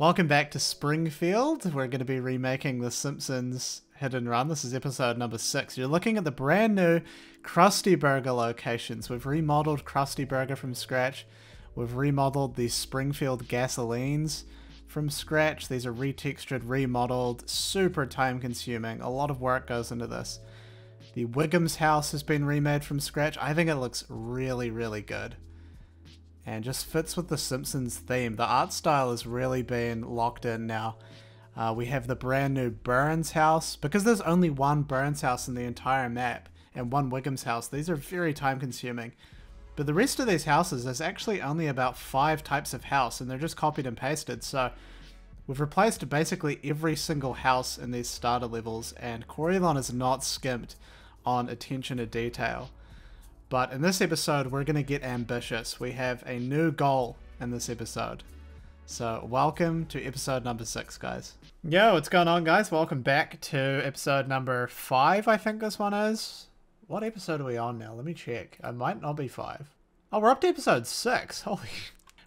Welcome back to Springfield. We're going to be remaking the Simpsons Hit and Run. This is episode number 6. You're looking at the brand new Krusty Burger locations. We've remodeled Krusty Burger from scratch. We've remodeled the Springfield gasolines from scratch. These are retextured, remodeled, super time consuming. A lot of work goes into this. The Wiggums house has been remade from scratch. I think it looks really, really good. And just fits with the Simpsons theme. The art style has really been locked in now. We have the brand new Burns house. Because there's only one Burns house in the entire map and one Wiggums house, these are very time consuming. But the rest of these houses, there's actually only about 5 types of house and they're just copied and pasted. So we've replaced basically every single house in these starter levels, and Coriolan is not skimped on attention to detail. But in this episode, we're going to get ambitious. We have a new goal in this episode. So welcome to episode number 6, guys. Yo, what's going on, guys? Welcome back to episode number 5, I think this one is. What episode are we on now? Let me check. It might not be 5. Oh, we're up to episode 6. Holy...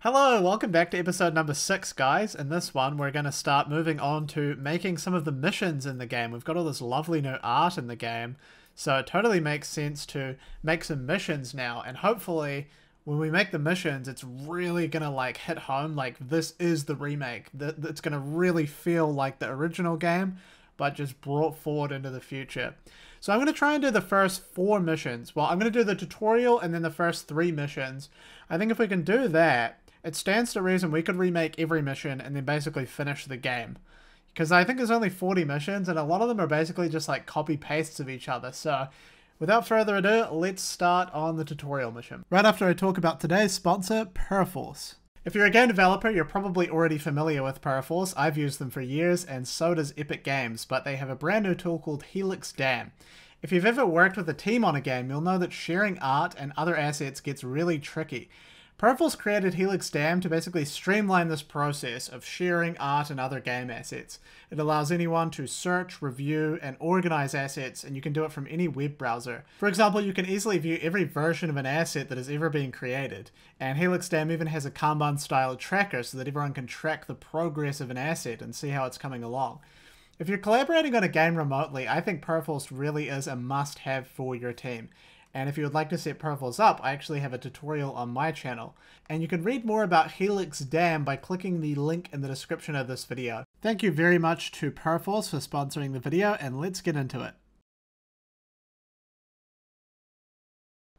Hello, welcome back to episode number 6, guys. In this one, we're going to start moving on to making some of the missions in the game. We've got all this lovely new art in the game. So it totally makes sense to make some missions now, and hopefully when we make the missions, it's really gonna like hit home, like this is the remake. It's gonna really feel like the original game, but just brought forward into the future. So I'm gonna try and do the first 4 missions. Well, I'm gonna do the tutorial and then the first 3 missions. I think if we can do that, it stands to reason we could remake every mission and then basically finish the game. Because I think there's only 40 missions, and a lot of them are basically just like copy-pastes of each other. So, without further ado, let's start on the tutorial mission. Right after I talk about today's sponsor, Perforce. If you're a game developer, you're probably already familiar with Perforce. I've used them for years, and so does Epic Games, but they have a brand new tool called Helix Dam. If you've ever worked with a team on a game, you'll know that sharing art and other assets gets really tricky. Perforce created Helix Dam to basically streamline this process of sharing art and other game assets. It allows anyone to search, review, and organize assets, and you can do it from any web browser. For example, you can easily view every version of an asset that has ever been created, and Helix Dam even has a Kanban-style tracker so that everyone can track the progress of an asset and see how it's coming along. If you're collaborating on a game remotely, I think Perforce really is a must-have for your team. And if you would like to set Perforce up, I actually have a tutorial on my channel. And you can read more about Helix Dam by clicking the link in the description of this video. Thank you very much to Perforce for sponsoring the video, and let's get into it.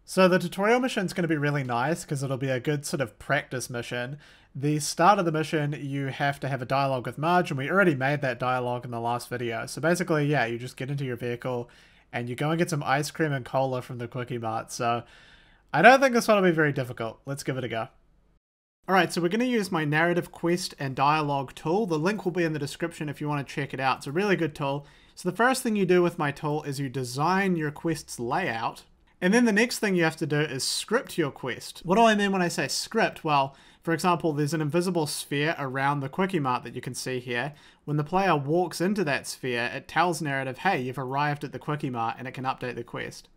So the tutorial mission is going to be really nice because it'll be a good sort of practice mission. The start of the mission, you have to have a dialogue with Marge, and we already made that dialogue in the last video. So basically, yeah, you just get into your vehicle and you go and get some ice cream and cola from the Quickie Mart. So I don't think this one will be very difficult. Let's give it a go. Alright, so we're going to use my narrative quest and dialogue tool. The link will be in the description if you want to check it out. It's a really good tool. So the first thing you do with my tool is you design your quest's layout. And then the next thing you have to do is script your quest. What do I mean when I say script? Well, for example, there's an invisible sphere around the Quickie Mart that you can see here. When the player walks into that sphere, it tells Narrative, hey, you've arrived at the Quickie Mart, and it can update the quest.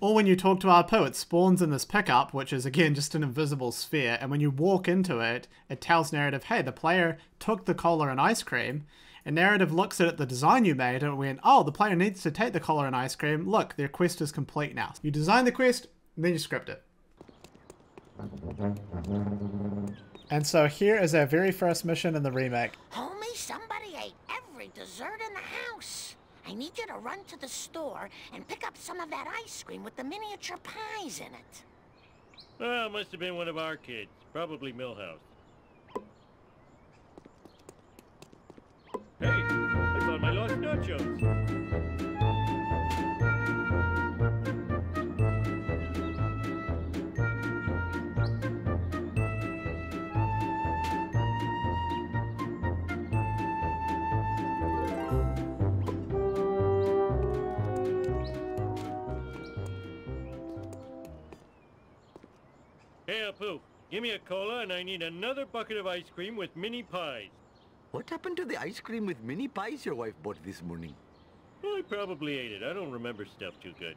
Or when you talk to Apu, it spawns in this pickup, which is again just an invisible sphere, and when you walk into it, it tells Narrative, hey, the player took the cola and ice cream, and Narrative looks at the design you made and went, oh, the player needs to take the cola and ice cream. Look, their quest is complete now. You design the quest, and then you script it. And so here is our very first mission in the remake. Homie, somebody ate every dessert in the house. I need you to run to the store and pick up some of that ice cream with the miniature pies in it. Well, it must have been one of our kids. Probably Millhouse. Hey, I found my lost nachos. Hey, Apu, give me a cola and I need another bucket of ice cream with mini pies. What happened to the ice cream with mini pies your wife bought this morning? Well, I probably ate it. I don't remember stuff too good.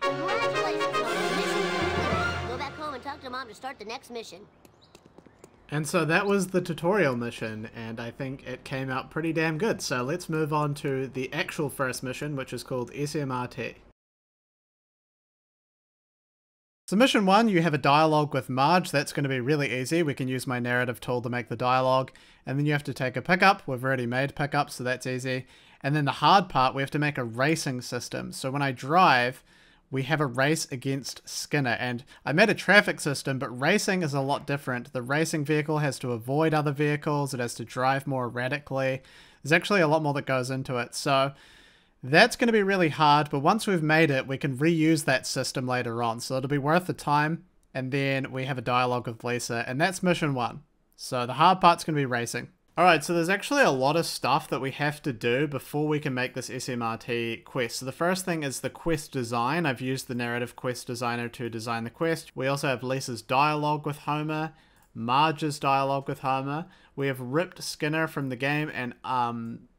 Congratulations on the mission. Go back home and talk to Mom to start the next mission. And so that was the tutorial mission, and I think it came out pretty damn good. So let's move on to the actual first mission, which is called SMRT. So mission one, you have a dialogue with Marge. That's going to be really easy. We can use my narrative tool to make the dialogue. And then you have to take a pickup. We've already made pickups, so that's easy. And then the hard part, we have to make a racing system. So when I drive, we have a race against Skinner. And I made a traffic system, but racing is a lot different. The racing vehicle has to avoid other vehicles. It has to drive more erratically. There's actually a lot more that goes into it. So that's going to be really hard, but once we've made it, we can reuse that system later on. So it'll be worth the time. And then we have a dialogue with Lisa, and that's mission one. So the hard part's going to be racing. All right, so there's actually a lot of stuff that we have to do before we can make this SMRT quest. So the first thing is the quest design. I've used the narrative quest designer to design the quest. We also have Lisa's dialogue with Homer, Marge's dialogue with Homer. We have ripped Skinner from the game and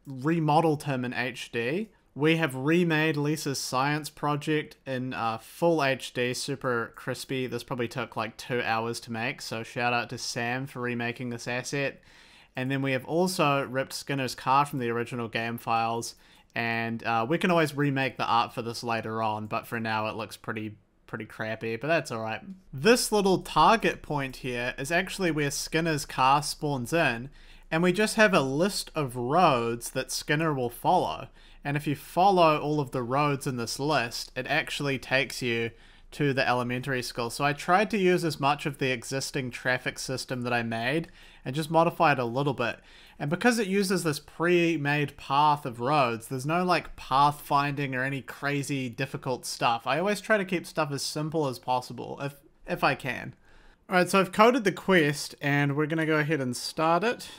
remodeled him in HD. We have remade Lisa's science project in full HD, super crispy. This probably took like 2 hours to make, so shout out to Sam for remaking this asset. And then we have also ripped Skinner's car from the original game files, and we can always remake the art for this later on, but for now it looks pretty crappy, but that's all right. This little target point here is actually where Skinner's car spawns in, and we just have a list of roads that Skinner will follow. And if you follow all of the roads in this list, it actually takes you to the elementary school. So I tried to use as much of the existing traffic system that I made and just modify it a little bit. And because it uses this pre-made path of roads, there's no like path finding or any crazy difficult stuff. I always try to keep stuff as simple as possible if I can. All right, so I've coded the quest and we're gonna go ahead and start it.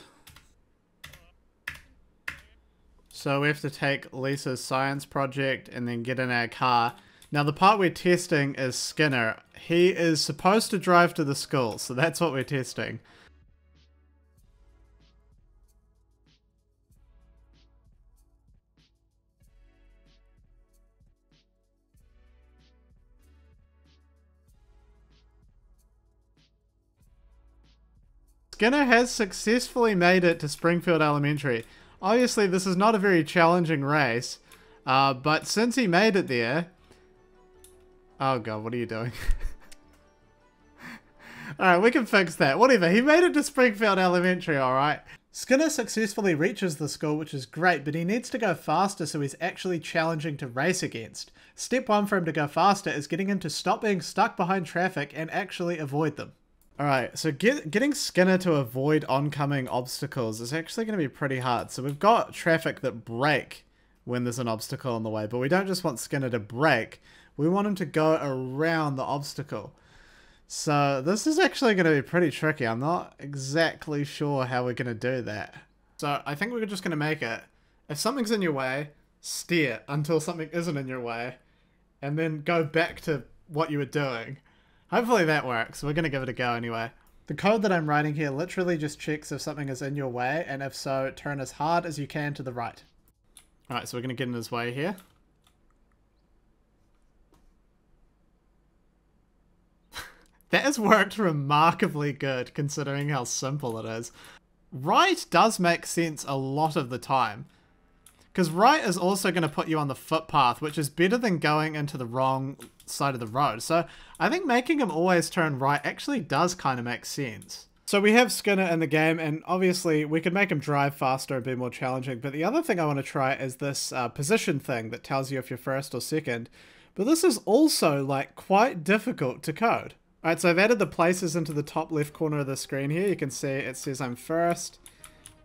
So we have to take Lisa's science project and then get in our car. Now the part we're testing is Skinner. He is supposed to drive to the school, so that's what we're testing. Skinner has successfully made it to Springfield Elementary. Obviously, this is not a very challenging race, but since he made it there... Oh god, what are you doing? Alright, we can fix that. Whatever, he made it to Springfield Elementary, alright. Skinner successfully reaches the school, which is great, but he needs to go faster so he's actually challenging to race against. Step one for him to go faster is getting him to stop being stuck behind traffic and actually avoid them. Alright, so getting Skinner to avoid oncoming obstacles is actually going to be pretty hard. So we've got traffic that brake when there's an obstacle in the way, but we don't just want Skinner to brake, we want him to go around the obstacle. So this is actually going to be pretty tricky. I'm not exactly sure how we're going to do that. So I think we're just going to make it. If something's in your way, steer until something isn't in your way, and then go back to what you were doing. Hopefully that works. We're going to give it a go anyway. The code that I'm writing here literally just checks if something is in your way, and if so, turn as hard as you can to the right. Alright, so we're going to get in his way here. That has worked remarkably good, considering how simple it is. Right does make sense a lot of the time, because right is also going to put you on the footpath, which is better than going into the wrong side of the road. So I think making him always turn right actually does kind of make sense. So we have Skinner in the game, and obviously we could make him drive faster and be more challenging. But the other thing I want to try is this position thing that tells you if you're first or second. But this is also like quite difficult to code. All right, so I've added the places into the top left corner of the screen here. You can see it says I'm first,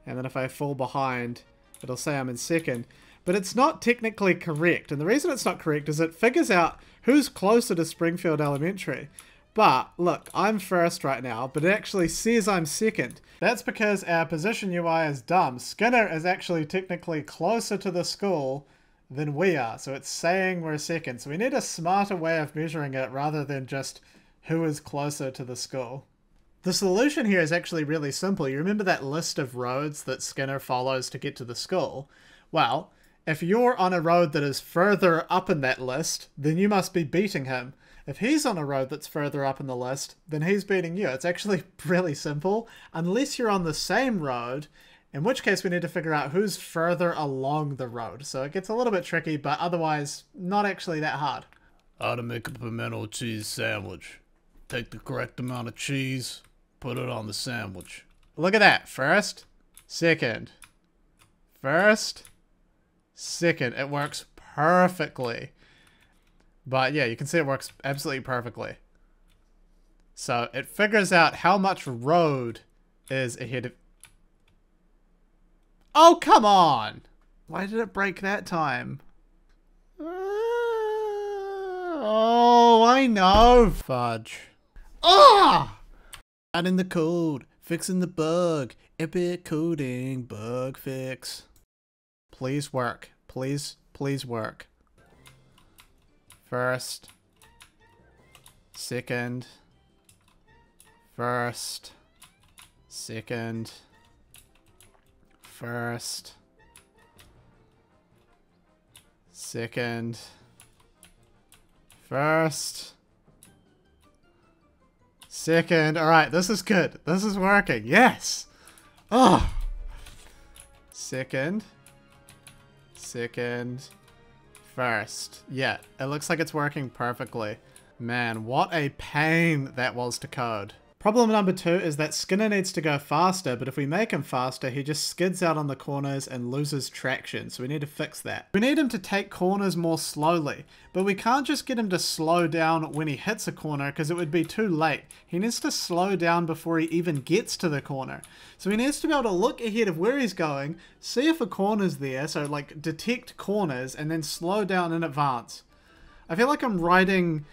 and then if I fall behind, it'll say I'm in second, but it's not technically correct. And the reason it's not correct is it figures out who's closer to Springfield Elementary. But look, I'm first right now, but it actually says I'm second. That's because our position UI is dumb. Skinner is actually technically closer to the school than we are, so it's saying we're second. So we need a smarter way of measuring it rather than just who is closer to the school. The solution here is actually really simple. You remember that list of roads that Skinner follows to get to the school? Well, if you're on a road that is further up in that list, then you must be beating him. If he's on a road that's further up in the list, then he's beating you. It's actually really simple, unless you're on the same road, in which case we need to figure out who's further along the road. So it gets a little bit tricky, but otherwise not actually that hard. How to make a pimento cheese sandwich. Take the correct amount of cheese, put it on the sandwich. Look at that. First, second. First, second. It works perfectly. But yeah, you can see it works absolutely perfectly. So it figures out how much road is ahead of... Oh, come on! Why did it break that time? Oh, I know! Fudge. Ah! Out in the code, fixing the bug, epic coding, bug fix. Please work. Please, please work. First, second, first, second, first, second, first, second. All right, this is good. This is working. Yes. Oh. Second, second. First. Yeah, it looks like it's working perfectly. Man, what a pain that was to code. Problem number 2 is that Skinner needs to go faster, but if we make him faster, he just skids out on the corners and loses traction, so we need to fix that. We need him to take corners more slowly, but we can't just get him to slow down when he hits a corner because it would be too late. He needs to slow down before he even gets to the corner. So he needs to be able to look ahead of where he's going, see if a corner's there, so like detect corners and then slow down in advance. I feel like I'm riding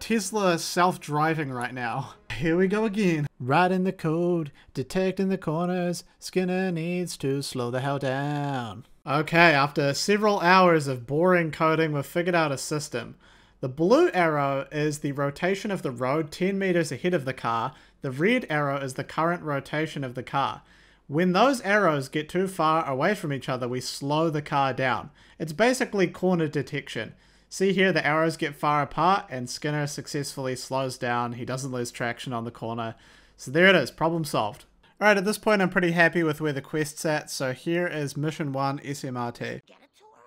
Tesla self-driving right now. Here we go again. Writing the code, detecting the corners, Skinner needs to slow the hell down. Okay, after several hours of boring coding, we've figured out a system. The blue arrow is the rotation of the road 10 meters ahead of the car. The red arrow is the current rotation of the car. When those arrows get too far away from each other, we slow the car down. It's basically corner detection. See here, the arrows get far apart and Skinner successfully slows down. He doesn't lose traction on the corner. So there it is, problem solved. All right, at this point, I'm pretty happy with where the quest's at. So here is mission 1, SMRT. Get it to her?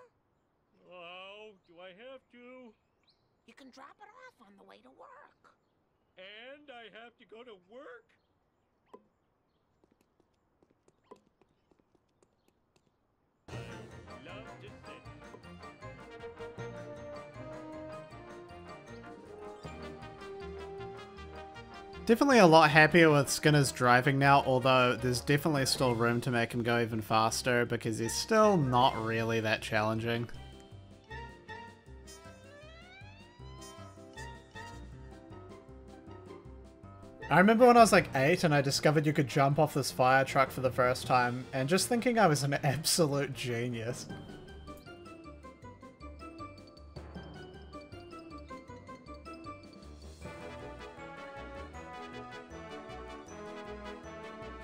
Oh, do I have to? You can drop it off on the way to work. And I have to go to work? Definitely a lot happier with Skinner's driving now, although there's definitely still room to make him go even faster because he's still not really that challenging. I remember when I was like 8 and I discovered you could jump off this fire truck for the first time and just thinking I was an absolute genius.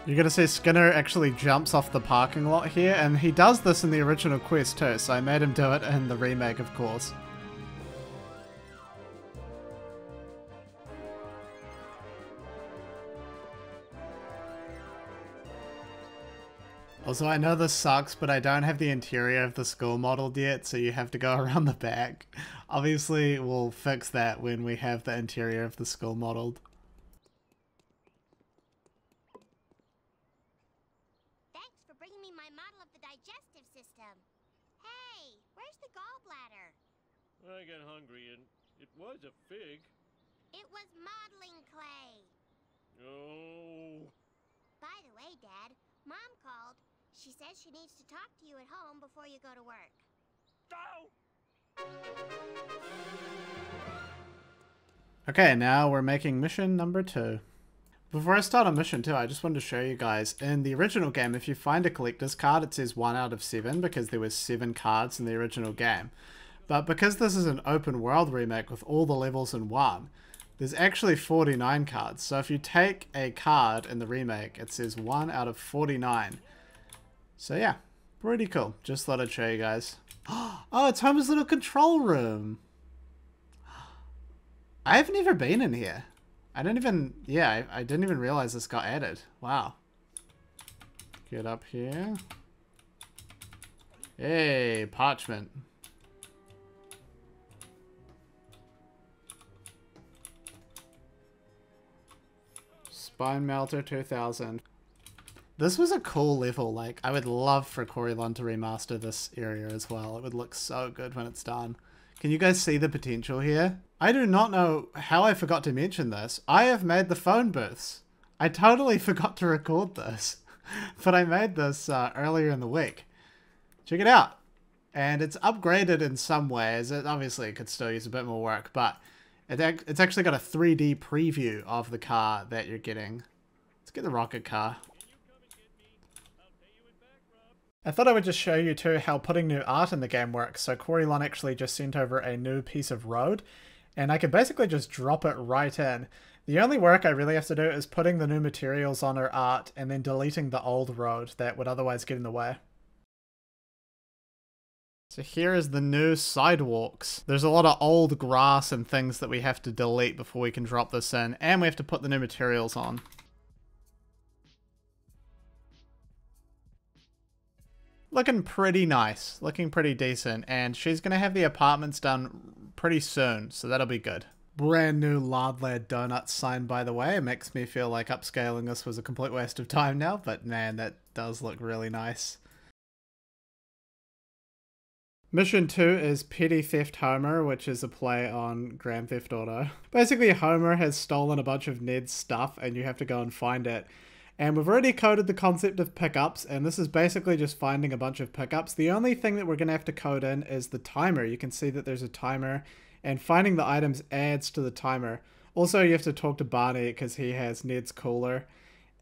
You're gonna see Skinner actually jumps off the parking lot here, and he does this in the original quest too, so I made him do it in the remake, of course. Also, I know this sucks, but I don't have the interior of the school modeled yet, so you have to go around the back. Obviously, we'll fix that when we have the interior of the school modeled. I got hungry and it was a fig. It was modeling clay. Oh. By the way, Dad, Mom called. She says she needs to talk to you at home before you go to work. Oh! Okay, now we're making mission number 2. Before I start on mission 2, I just wanted to show you guys, in the original game, if you find a collector's card, it says 1 out of 7 because there were 7 cards in the original game. But because this is an open world remake with all the levels in one, there's actually 49 cards. So if you take a card in the remake, it says 1 out of 49. So yeah, pretty cool. Just thought I'd show you guys. Oh, it's Homer's little control room. I've never been in here. I didn't even... Yeah, I didn't even realize this got added. Wow. Get up here. Hey, parchment. Spine Melter 2000. This was a cool level. Like, I would love for Coriolan to remaster this area as well. It would look so good when it's done. Can you guys see the potential here? I do not know how I forgot to mention this. I have made the phone booths. I totally forgot to record this. But I made this earlier in the week. Check it out. And it's upgraded in some ways. It obviously could still use a bit more work, but it's actually got a 3D preview of the car that you're getting. Let's get the rocket car. I thought I would just show you too how putting new art in the game works. So Coriolan actually just sent over a new piece of road, and I could basically just drop it right in. The only work I really have to do is putting the new materials on her art and then deleting the old road that would otherwise get in the way. So here is the new sidewalks. There's a lot of old grass and things that we have to delete before we can drop this in, and we have to put the new materials on. Looking pretty nice, looking pretty decent, and she's gonna have the apartments done pretty soon, so that'll be good. Brand new Lard Lad Donuts sign, by the way. It makes me feel like upscaling this was a complete waste of time now, but man, that does look really nice. Mission 2 is Petty Theft Homer, which is a play on Grand Theft Auto. Basically, Homer has stolen a bunch of Ned's stuff, and you have to go and find it. And we've already coded the concept of pickups, and this is basically just finding a bunch of pickups. The only thing that we're going to have to code in is the timer. You can see that there's a timer, and finding the items adds to the timer. Also, you have to talk to Barney because he has Ned's cooler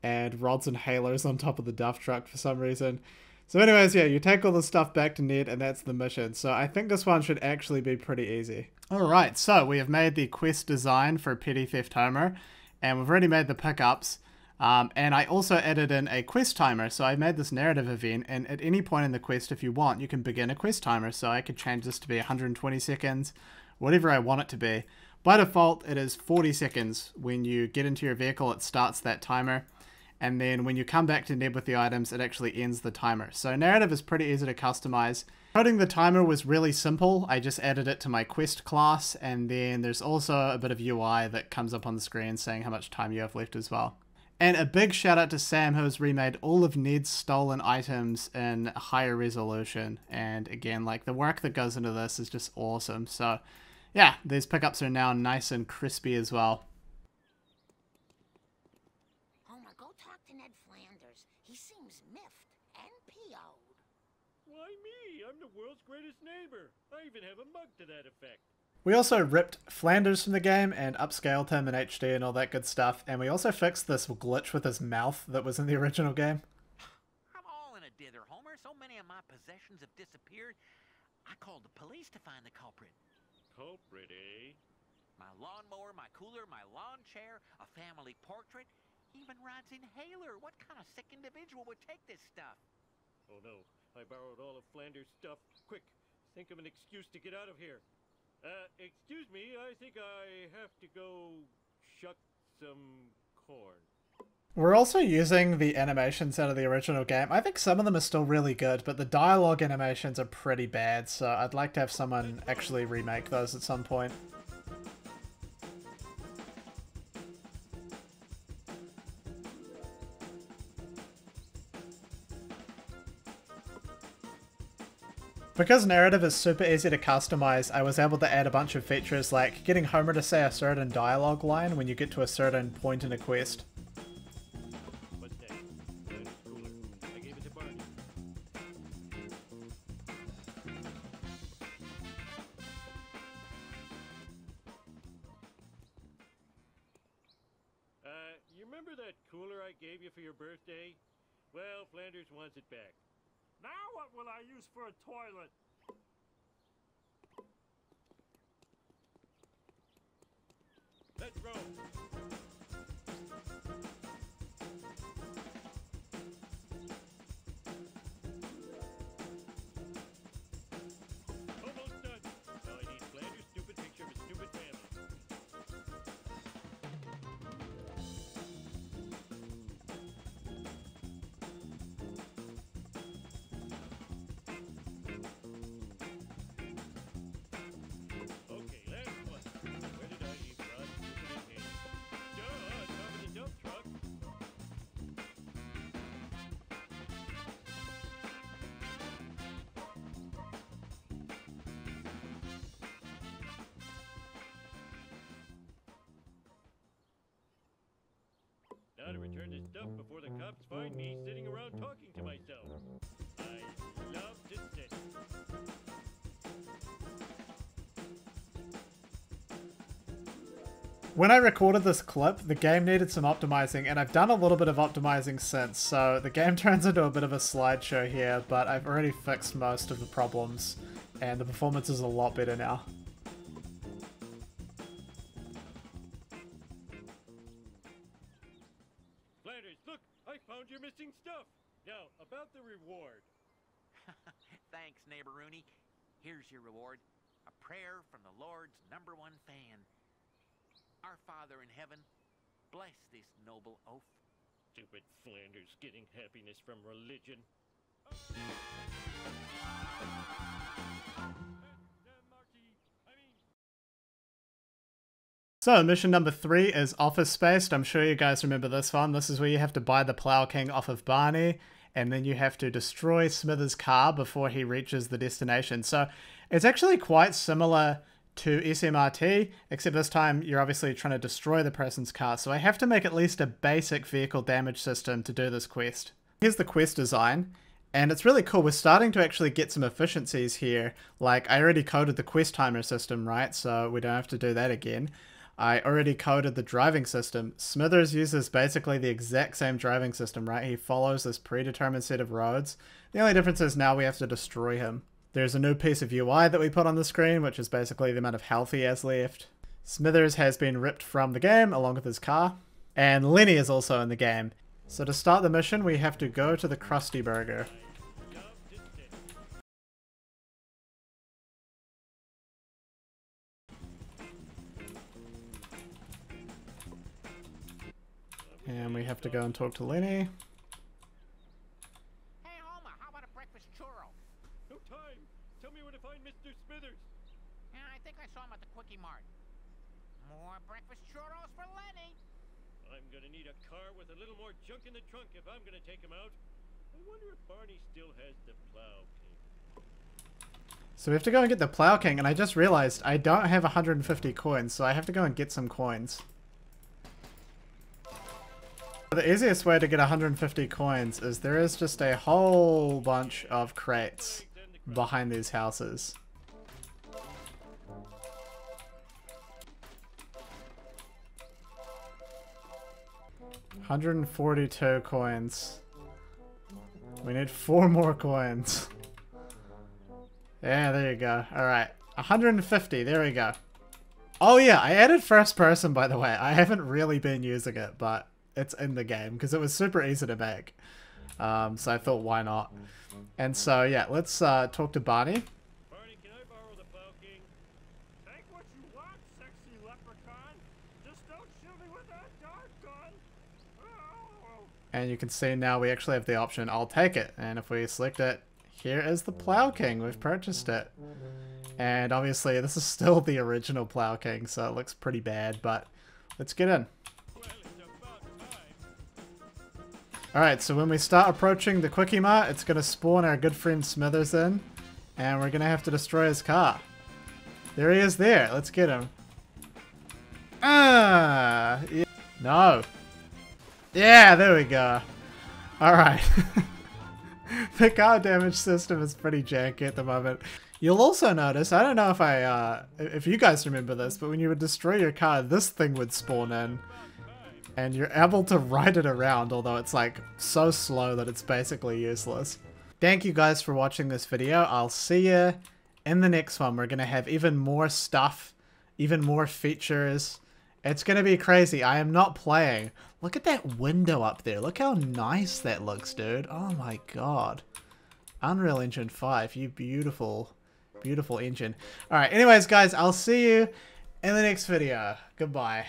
and rods and halos on top of the Duff truck for some reason. So anyways, yeah, you take all the stuff back to Ned, and that's the mission. So I think this one should actually be pretty easy. Alright, so we have made the quest design for Petty Theft Homer, and we've already made the pickups. And I also added in a quest timer, so I made this narrative event, and at any point in the quest, if you want, you can begin a quest timer. So I could change this to be 120 seconds, whatever I want it to be. By default, it is 40 seconds. When you get into your vehicle, it starts that timer. And then when you come back to Ned with the items, it actually ends the timer. So narrative is pretty easy to customize. Coding the timer was really simple. I just added it to my quest class. And then there's also a bit of UI that comes up on the screen saying how much time you have left as well. And a big shout out to Sam, who has remade all of Ned's stolen items in higher resolution. And again, like, the work that goes into this is just awesome. So yeah, these pickups are now nice and crispy as well. Homer, go talk to Ned Flanders. He seems miffed and PO'd. Why me? I'm the world's greatest neighbor. I even have a mug to that effect. We also ripped Flanders from the game and upscaled him in HD and all that good stuff, and we also fixed this glitch with his mouth that was in the original game. I'm all in a dither, Homer. So many of my possessions have disappeared. I called the police to find the culprit. Culprit, eh? My lawnmower, my cooler, my lawn chair, a family portrait, even Rod's inhaler. What kind of sick individual would take this stuff? Oh no, I borrowed all of Flanders' stuff. Quick, think of an excuse to get out of here. Excuse me, I think I have to go shuck some corn. We're also using the animations out of the original game. I think some of them are still really good, but the dialogue animations are pretty bad, so I'd like to have someone actually remake those at some point. Because narrative is super easy to customize, I was able to add a bunch of features like getting Homer to say a certain dialogue line when you get to a certain point in a quest. You remember that cooler I gave you for your birthday? Well, Flanders wants it back. Now what will I use for a toilet? Let's roll. Almost done. Now I need Flanders' stupid picture of a stupid family. stuff before the cops find me sitting around talking to myself. I love to sit. When I recorded this clip, the game needed some optimizing, and I've done a little bit of optimizing since, so the game turns into a bit of a slideshow here, but I've already fixed most of the problems, and the performance is a lot better now. Flanders, look! I found your missing stuff! Now, about the reward. Thanks, neighbor Rooney. Here's your reward. A prayer from the Lord's #1 fan. Our Father in Heaven, bless this noble oaf. Stupid Flanders getting happiness from religion. So mission number 3 is Office Space. I'm sure you guys remember this one. This is where you have to buy the Plow King off of Barney, and then you have to destroy Smithers' car before he reaches the destination. So it's actually quite similar to SMRT, except this time you're obviously trying to destroy the person's car, so I have to make at least a basic vehicle damage system to do this quest. Here's the quest design, and it's really cool. We're starting to actually get some efficiencies here. Like, I already coded the quest timer system, right? So we don't have to do that again. I already coded the driving system. Smithers uses basically the exact same driving system, right? He follows this predetermined set of roads. The only difference is now we have to destroy him. There's a new piece of UI that we put on the screen, which is basically the amount of health he has left. Smithers has been ripped from the game, along with his car. And Lenny is also in the game. So to start the mission, we have to go to the Krusty Burger. And we have to go and talk to Lenny. At the Quickie Mart. More breakfast churros for Lenny. I'm gonna need a car with a little more junk in the trunk if I'm gonna take him out. I wonder if Barney still has the Plow King. So we have to go and get the Plow King, and I just realized I don't have 150 coins, so I have to go and get some coins. The easiest way to get 150 coins is there is just a whole bunch of crates behind these houses. A 142 coins. We need 4 more coins. Yeah, there you go. Alright. 150. There we go. Oh yeah, I added first person, by the way. I haven't really been using it, but it's in the game because it was super easy to make. So I thought, why not? And so, yeah, let's talk to Barney. Barney, can I borrow the Plow King? Take what you want, sexy leprechaun. Just don't shoot me with that dart gun. And you can see now we actually have the option, I'll take it. And if we select it, here is the Plow King. We've purchased it. And obviously this is still the original Plow King, so it looks pretty bad, but let's get in. Alright, so when we start approaching the Quickie Mart, it's going to spawn our good friend Smithers in. And we're going to have to destroy his car. There he is there. Let's get him. Ah! Yeah. No. Yeah, there we go. Alright. The car damage system is pretty janky at the moment. You'll also notice, I don't know if if you guys remember this, but when you would destroy your car, this thing would spawn in. And you're able to ride it around, although it's like so slow that it's basically useless. Thank you guys for watching this video. I'll see you in the next one. We're going to have even more stuff, even more features. It's going to be crazy. I am not playing. Look at that window up there. Look how nice that looks, dude. Oh my god. Unreal Engine 5. You beautiful, beautiful engine. Alright, anyways, guys, I'll see you in the next video. Goodbye.